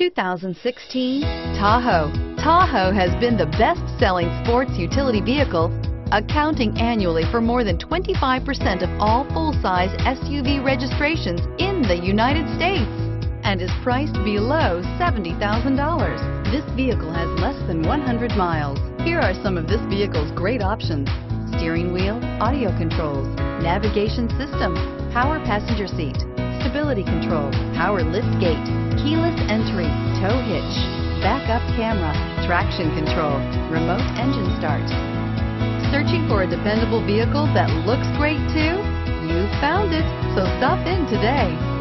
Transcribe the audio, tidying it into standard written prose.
2016 Tahoe. Tahoe has been the best-selling sports utility vehicle, accounting annually for more than 25% of all full-size SUV registrations in the United States, and is priced below $70,000. This vehicle has less than 100 miles. Here are some of this vehicle's great options: steering wheel audio controls, navigation system, power passenger seat, stability control, power lift gate, keyless entry, tow hitch, backup camera, traction control, remote engine start. Searching for a dependable vehicle that looks great too? You found it, so stop in today.